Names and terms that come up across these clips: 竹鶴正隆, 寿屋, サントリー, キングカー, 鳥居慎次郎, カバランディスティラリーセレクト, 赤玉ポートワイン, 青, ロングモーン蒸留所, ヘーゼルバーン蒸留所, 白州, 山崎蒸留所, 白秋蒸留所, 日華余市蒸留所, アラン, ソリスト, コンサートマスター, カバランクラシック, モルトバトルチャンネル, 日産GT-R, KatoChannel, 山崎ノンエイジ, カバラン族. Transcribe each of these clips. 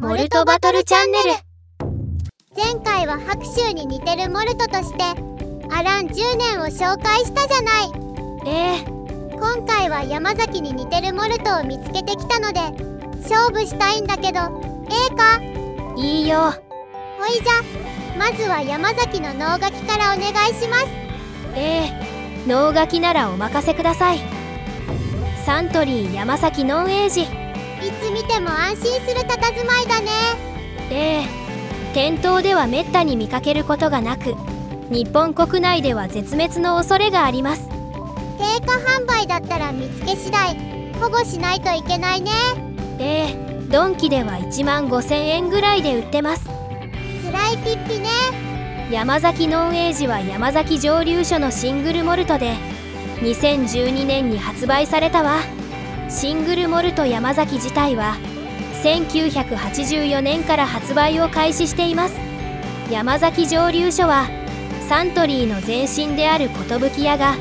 モルトバトルチャンネル。前回は白秋に似てるモルトとしてアラン10年を紹介したじゃない。今回は山崎に似てるモルトを見つけてきたので勝負したいんだけど、かいいよ。ほいじゃまずは山崎の能書きからお願いします。能書きならお任せください。サントリー山崎ノンエイジ。いつ見ても安心する佇まいだね。店頭ではめったに見かけることがなく、日本国内では絶滅の恐れがあります。定価販売だったら見つけ次第保護しないといけないね。ドンキでは15,000円ぐらいで売ってます。つらいピッピね。山崎ノンエイジは山崎蒸留所のシングルモルトで2012年に発売されたわ。シングルモルト山崎自体は1984年から発売を開始しています。山崎蒸留所はサントリーの前身である寿屋が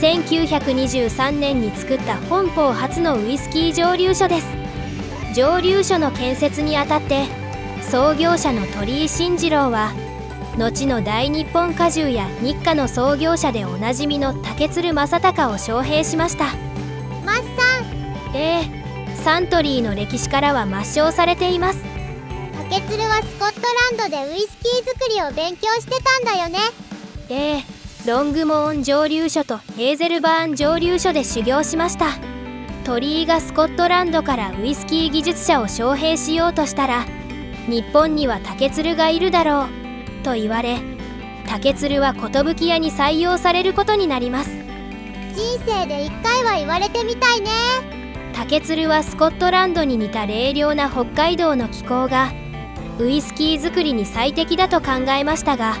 1923年に作った本邦初のウイスキー蒸留所です。蒸留所の建設にあたって創業者の鳥居慎次郎は後の大日本果汁や日華の創業者でおなじみの竹鶴正隆を招聘しました。マッサン。サントリーの歴史からは抹消されています。竹鶴はスコットランドでウイスキー作りを勉強してたんだよね。ロングモーン蒸留所とヘーゼルバーン蒸留所で修行しました。鳥居がスコットランドからウイスキー技術者を招聘しようとしたら、日本には竹鶴がいるだろうと言われ、竹鶴は寿屋に採用されることになります。人生で一回は言われてみたいね。竹鶴はスコットランドに似た冷涼な北海道の気候がウイスキー作りに最適だと考えましたが、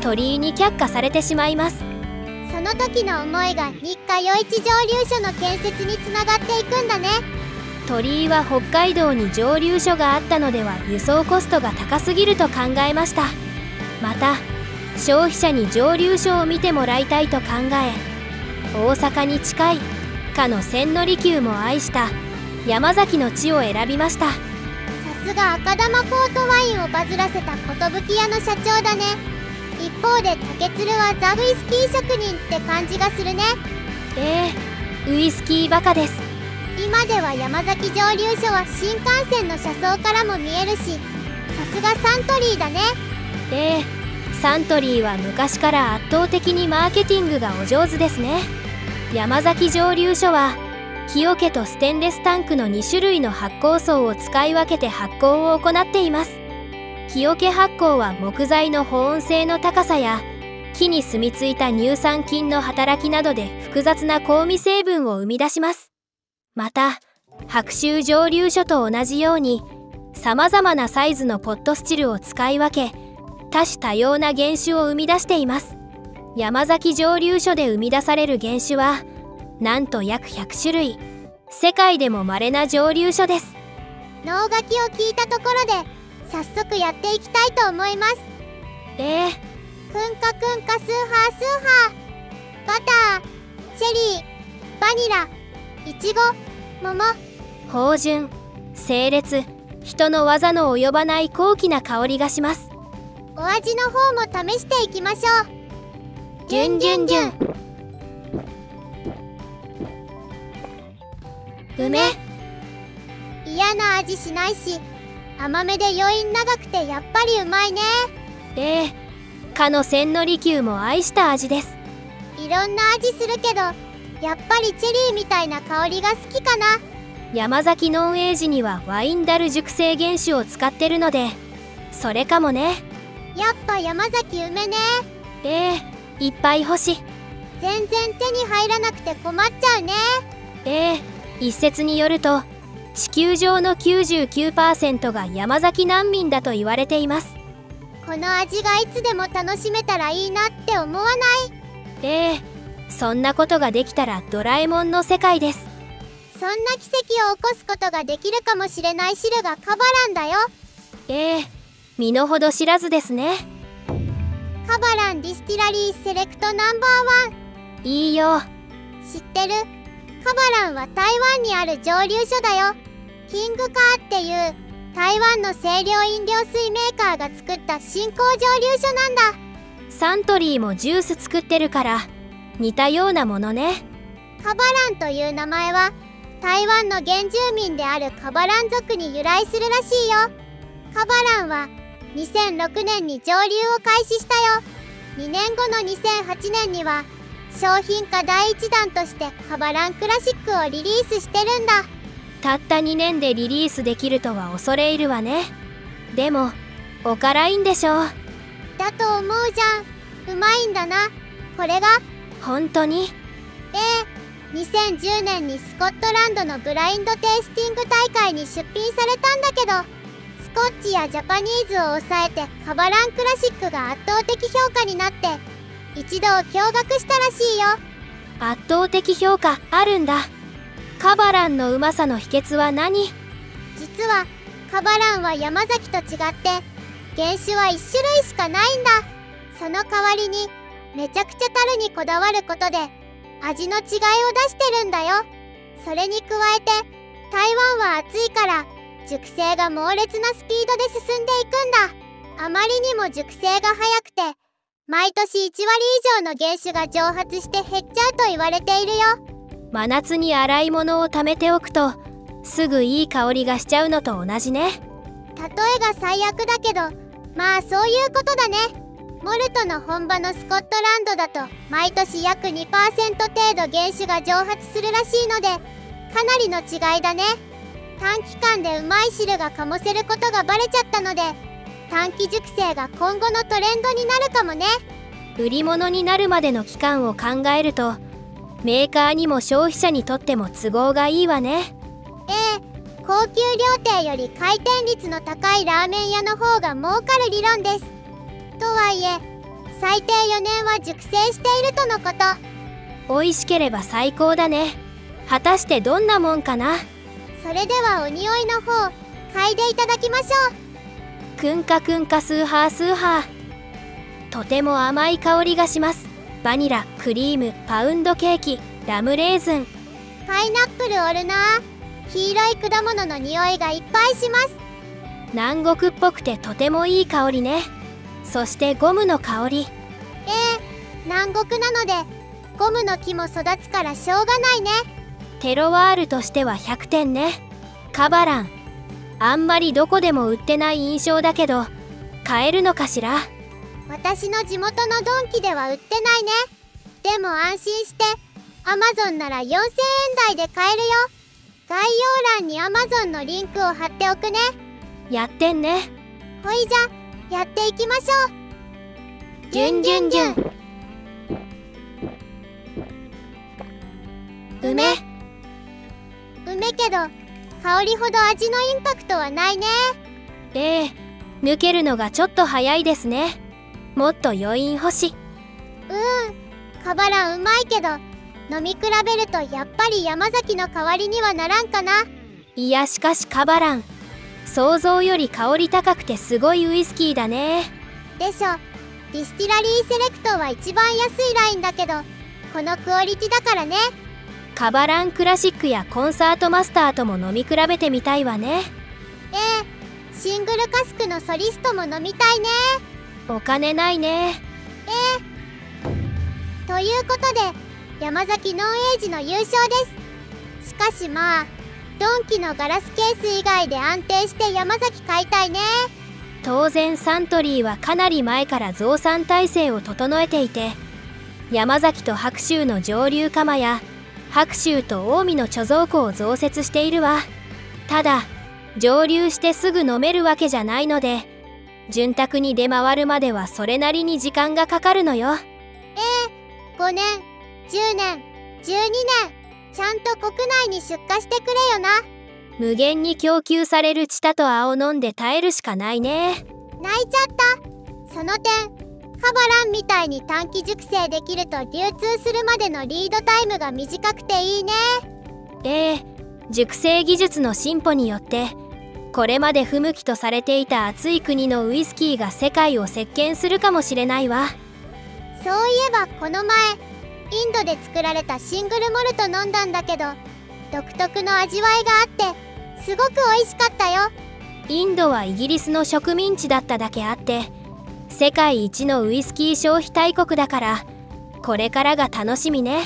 鳥居に却下されてしまいます。その時の思いが日華余市蒸留所の建設につながっていくんだね。鳥居は北海道に蒸留所があったのでは輸送コストが高すぎると考えました。また消費者に蒸留所を見てもらいたいと考え、大阪に近いかの千利休も愛した山崎の地を選びました。さすが赤玉ポートワインをバズらせた寿屋の社長だね。一方で竹鶴はザ・ウイスキー職人って感じがするね。ウイスキーバカです。今では山崎蒸留所は新幹線の車窓からも見えるし、さすがサントリーだね。サントリーは昔から圧倒的にマーケティングがお上手ですね。山崎蒸留所は木桶とステンレスタンクの2種類の発酵槽を使い分けて発酵を行っています。木桶発酵は木材の保温性の高さや木に住み着いた乳酸菌の働きなどで複雑な香味成分を生み出します。また白秋蒸留所と同じようにさまざまなサイズのポットスチルを使い分け、多種多様な原酒を生み出しています。山崎蒸留所で生み出される原酒はなんと約100種類。世界でも稀な蒸留所です。能書きを聞いたところで早速やっていきたいと思います。くんかくんかスーハースーハー。バター、シェリー、バニラ、イチゴ、桃。芳醇、清冽、人の技の及ばない高貴な香りがします。お味の方も試していきましょう。ジュンジュンジュン。梅。嫌な味しないし甘めで余韻長くてやっぱりうまいね。かの千利休も愛した味です。いろんな味するけどやっぱりチェリーみたいな香りが好きかな。山崎ノンエイジにはワイン樽熟成原酒を使ってるのでそれかもね。やっぱ山崎梅ね。いっぱい欲しい。全然手に入らなくて困っちゃうね。一説によると地球上の 99% が山崎難民だと言われています。この味がいつでも楽しめたらいいなって思わない？そんなことができたらドラえもんの世界です。そんな奇跡を起こすことができるかもしれない汁がカバランだよ。身の程知らずですね。カバランディスティラリーセレクトNo.1。いいよ。知ってる？カバランは台湾にある蒸留所だよ。キングカーっていう台湾の清涼飲料水メーカーが作った新工場流所なんだ。サントリーもジュース作ってるから似たようなものね。カバランという名前は台湾の原住民であるカバラン族に由来するらしいよ。カバランは2006年に上流を開始したよ。2年後の2008年には商品化第1弾としてカバランクラシックをリリースしてるんだ。たった2年でリリースできるとは恐れ入るわね。でもお辛いんでしょう。だと思うじゃん。うまいんだなこれが。本当に。2010年にスコットランドのブラインドテイスティング大会に出品されたんだけど、スコッチやジャパニーズを抑えてカバランクラシックが圧倒的評価になって一度驚愕したらしいよ。圧倒的評価あるんだ。カバランのうまさの秘訣は何？実はカバランは山崎と違って原種は1種類しかないんだ。その代わりにめちゃくちゃ樽にこだわることで味の違いを出してるんだよ。それに加えて台湾は暑いから熟成が猛烈なスピードで進んでいくんだ。あまりにも熟成が早くて毎年1割以上の原種が蒸発して減っちゃうと言われているよ。真夏に洗い物を貯めておくとすぐいい香りがしちゃうのと同じね。例えが最悪だけどまあそういうことだね。モルトの本場のスコットランドだと毎年約 2% 程度原種が蒸発するらしいのでかなりの違いだね。短期間でうまい汁が醸せることがバレちゃったので短期熟成が今後のトレンドになるかもね。売り物になるまでの期間を考えるとメーカーにも消費者にとっても都合がいいわね。高級料亭より回転率の高いラーメン屋の方が儲かる理論です。とはいえ最低4年は熟成しているとのこと。美味しければ最高だね。果たしてどんなもんかな。それではお匂いの方嗅いでいただきましょう。くんかくんかスーハースーハー。とても甘い香りがします。バニラ、クリーム、パウンドケーキ、ラムレーズン、パイナップルおるなー。黄色い果物の匂いがいっぱいします。南国っぽくてとてもいい香りね。そしてゴムの香り。南国なのでゴムの木も育つからしょうがないね。テロワールとしては100点ね。カバランあんまりどこでも売ってない印象だけど買えるのかしら。私の地元のドンキでは売ってないね。でも安心して Amazon なら4000円台で買えるよ。概要欄に Amazon のリンクを貼っておくね。やってんね。ほいじゃやっていきましょう。ギュンギュンギュン。梅梅けど香りほど味のインパクトはないね。抜けるのがちょっと早いですね。もっと余韻欲しい。カバラうまいけど飲み比べるとやっぱり山崎の代わりにはならんかな。いやしかしカバラン想像より香り高くてすごいウイスキーだね。でしょ。ディスティラリーセレクトは一番安いラインだけどこのクオリティだからね。カバランクラシックやコンサートマスターとも飲み比べてみたいわね。シングルカスクのソリストも飲みたいね。お金ないね。ということで山崎ノンエイジの優勝です。しかしまあドンキのガラスケース以外で安定して山崎買いたいね。当然サントリーはかなり前から増産体制を整えていて山崎と白州の上流釜や白州と近江の貯蔵庫を増設しているわ。ただ蒸留してすぐ飲めるわけじゃないので潤沢に出回るまではそれなりに時間がかかるのよ。5年10年12年ちゃんと国内に出荷してくれよな。無限に供給されるチタと青飲んで耐えるしかないね。泣いちゃった。その点カバランみたいに短期熟成できると流通するまでのリードタイムが短くていいね。熟成技術の進歩によってこれまで不向きとされていた暑い国のウイスキーが世界を席巻するかもしれないわ。そういえばこの前インドで作られたシングルモルト飲んだんだけど独特の味わいがあってすごく美味しかったよ。インドはイギリスの植民地だっただけあって世界一のウイスキー消費大国だからこれからが楽しみね。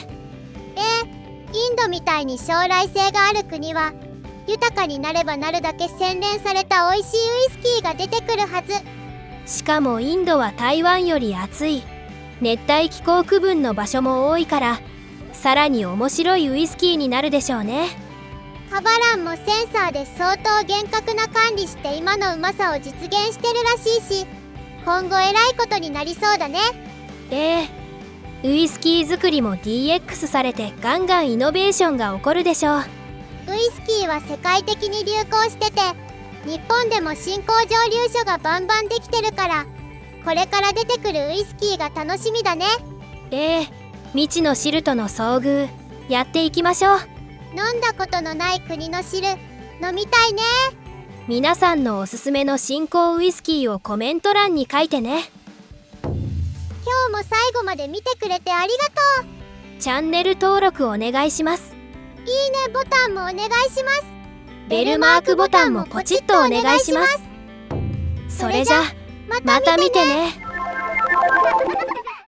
インドみたいに将来性がある国は豊かになればなるだけ洗練された美味しいウイスキーが出てくるはず。しかもインドは台湾より暑い熱帯気候区分の場所も多いからさらに面白いウイスキーになるでしょうね。カバランもセンサーで相当厳格な管理して今のうまさを実現してるらしいし今後えらいことになりそうだね。ウイスキー作りも DX されてガンガンイノベーションが起こるでしょう。ウイスキーは世界的に流行してて日本でも新興蒸留所がバンバンできてるからこれから出てくるウイスキーが楽しみだね。未知の汁との遭遇やっていきましょう。飲んだことのない国の汁飲みたいね。皆さんのおすすめの新興ウイスキーをコメント欄に書いてね。今日も最後まで見てくれてありがとう。チャンネル登録お願いします。いいねボタンもお願いします。ベルマークボタンもポチッとお願いします。それじゃまた見てね。